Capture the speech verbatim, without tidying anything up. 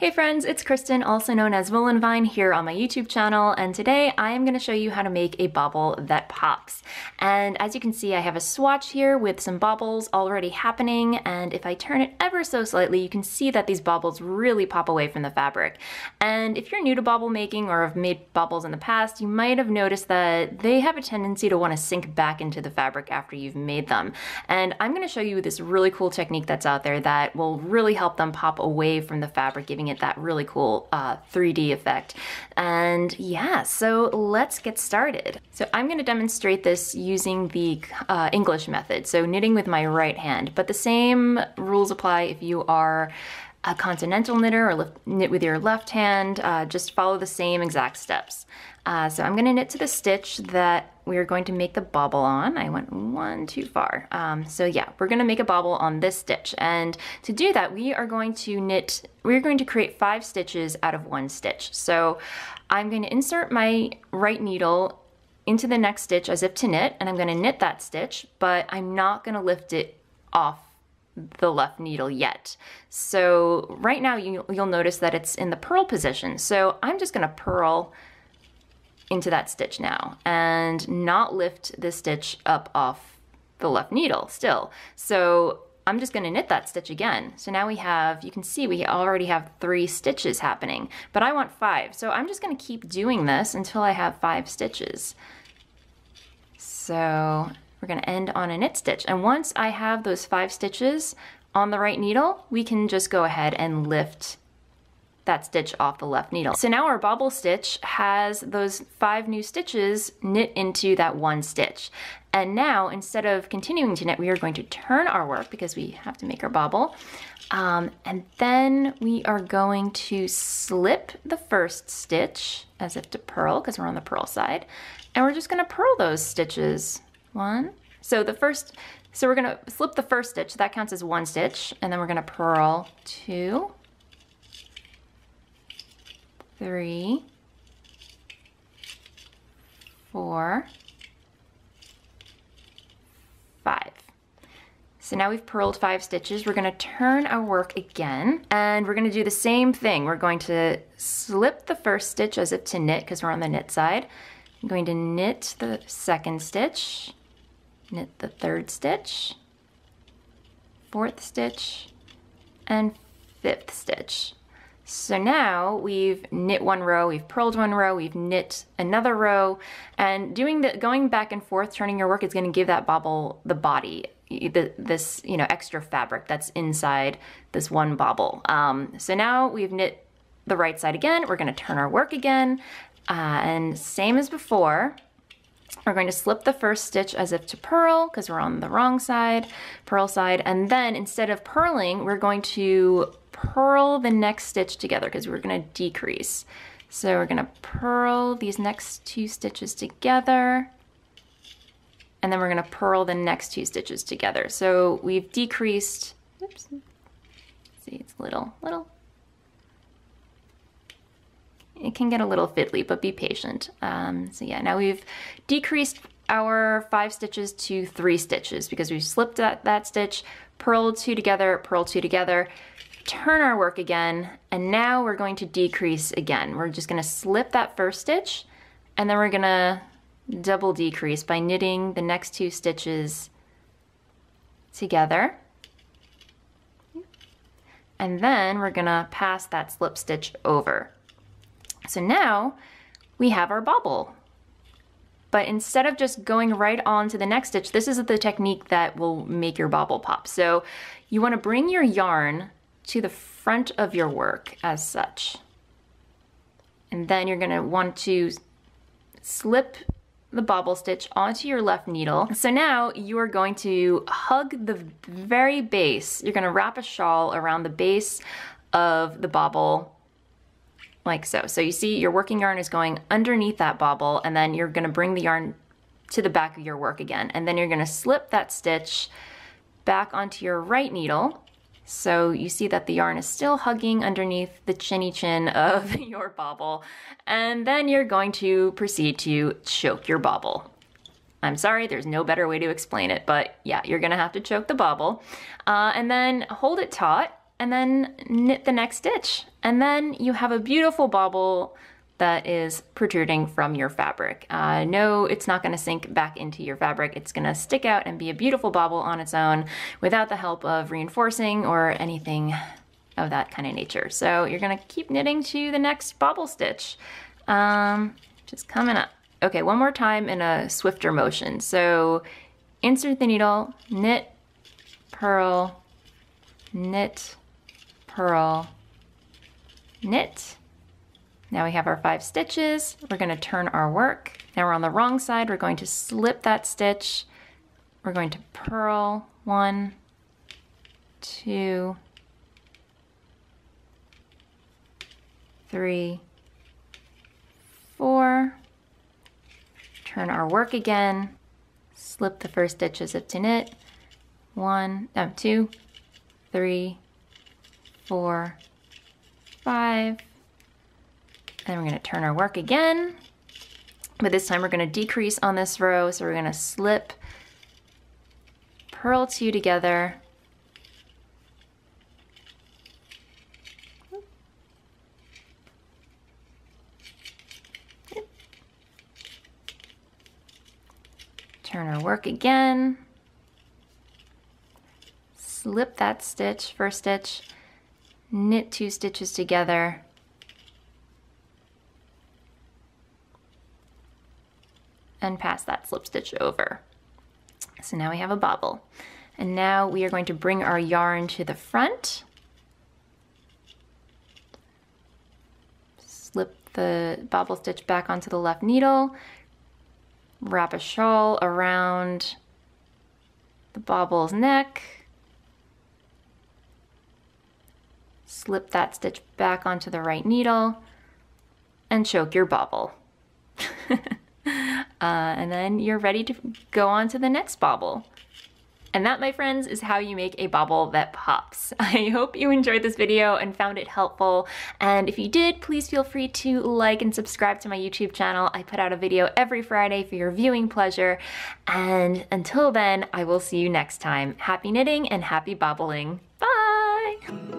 Hey friends, it's Kristen, also known as Willenvine, here on my YouTube channel, and today I am going to show you how to make a bobble that pops. And as you can see, I have a swatch here with some bobbles already happening, and if I turn it ever so slightly, you can see that these bobbles really pop away from the fabric. And if you're new to bobble making or have made bobbles in the past, you might have noticed that they have a tendency to want to sink back into the fabric after you've made them. And I'm going to show you this really cool technique that's out there that will really help them pop away from the fabric, giving it that really cool uh, three D effect. And yeah, so let's get started. So I'm going to demonstrate this using the uh, English method, so knitting with my right hand, but the same rules apply if you are a continental knitter or knit with your left hand. Uh, just follow the same exact steps. Uh, so I'm going to knit to the stitch that we're going to make the bobble on. I went one too far. Um, so yeah, we're going to make a bobble on this stitch, and to do that we are going to knit, we're going to create five stitches out of one stitch. So I'm going to insert my right needle into the next stitch as if to knit, and I'm going to knit that stitch, but I'm not going to lift it off the left needle yet. So right now you, you'll notice that it's in the purl position. So I'm just going to purl into that stitch now and not lift this stitch up off the left needle still. So I'm just going to knit that stitch again. So now we have, you can see we already have three stitches happening, but I want five. So I'm just going to keep doing this until I have five stitches. So we're going to end on a knit stitch, and once I have those five stitches on the right needle, we can just go ahead and lift that stitch off the left needle. So now our bobble stitch has those five new stitches knit into that one stitch. And now, instead of continuing to knit, we are going to turn our work because we have to make our bobble. Um, and then we are going to slip the first stitch as if to purl because we're on the purl side. And we're just going to purl those stitches. One. So the first, so we're going to slip the first stitch, that counts as one stitch, and then we're going to purl two, three, four, five. So now we've purled five stitches. We're going to turn our work again, and we're going to do the same thing. We're going to slip the first stitch as if to knit because we're on the knit side. I'm going to knit the second stitch, knit the third stitch, fourth stitch, and fifth stitch. So now we've knit one row, we've purled one row, we've knit another row, and doing the going back and forth, turning your work, is going to give that bobble the body, the, this you know extra fabric that's inside this one bobble. Um, so now we've knit the right side again. We're going to turn our work again, uh, and same as before. We're going to slip the first stitch as if to purl because we're on the wrong side, purl side, and then instead of purling, we're going to purl the next stitch together because we're going to decrease. So we're going to purl these next two stitches together, and then we're going to purl the next two stitches together. So we've decreased, oops, see it's little, little. It can get a little fiddly, but be patient. Um, so yeah, now we've decreased our five stitches to three stitches because we've slipped that, that stitch, purled two together, purl two together, turn our work again, and now we're going to decrease again. We're just going to slip that first stitch, and then we're going to double decrease by knitting the next two stitches together. And then we're going to pass that slip stitch over. So now we have our bobble, but instead of just going right on to the next stitch, this is the technique that will make your bobble pop. So you want to bring your yarn to the front of your work as such, and then you're going to want to slip the bobble stitch onto your left needle. So now you are going to hug the very base. You're going to wrap a shawl around the base of the bobble, like so. So you see your working yarn is going underneath that bobble, and then you're going to bring the yarn to the back of your work again, and then you're going to slip that stitch back onto your right needle. So you see that the yarn is still hugging underneath the chinny chin of your bobble, and then you're going to proceed to choke your bobble. I'm sorry, there's no better way to explain it, but yeah, you're going to have to choke the bobble, uh, and then hold it taut and then knit the next stitch. And then you have a beautiful bobble that is protruding from your fabric. Uh, no, it's not gonna sink back into your fabric. It's gonna stick out and be a beautiful bobble on its own without the help of reinforcing or anything of that kind of nature. So you're gonna keep knitting to the next bobble stitch. Um, just coming up. Okay, one more time in a swifter motion. So insert the needle, knit, purl, knit, purl, knit. Now we have our five stitches. We're gonna turn our work. Now we're on the wrong side. We're going to slip that stitch. We're going to purl one, two, three, four. Turn our work again. Slip the first stitch as if to knit. One, um, two, three, four, five. Then we're gonna turn our work again, but this time we're gonna decrease on this row. So we're gonna slip, purl two together, turn our work again, slip that stitch, first stitch, knit two stitches together, and pass that slip stitch over. So now we have a bobble. And now we are going to bring our yarn to the front, slip the bobble stitch back onto the left needle, wrap a shawl around the bobble's neck, slip that stitch back onto the right needle, and choke your bobble. Uh, and then you're ready to go on to the next bobble. And that, my friends, is how you make a bobble that pops. I hope you enjoyed this video and found it helpful. And if you did, please feel free to like and subscribe to my YouTube channel. I put out a video every Friday for your viewing pleasure. And until then, I will see you next time. Happy knitting and happy bobbling. Bye!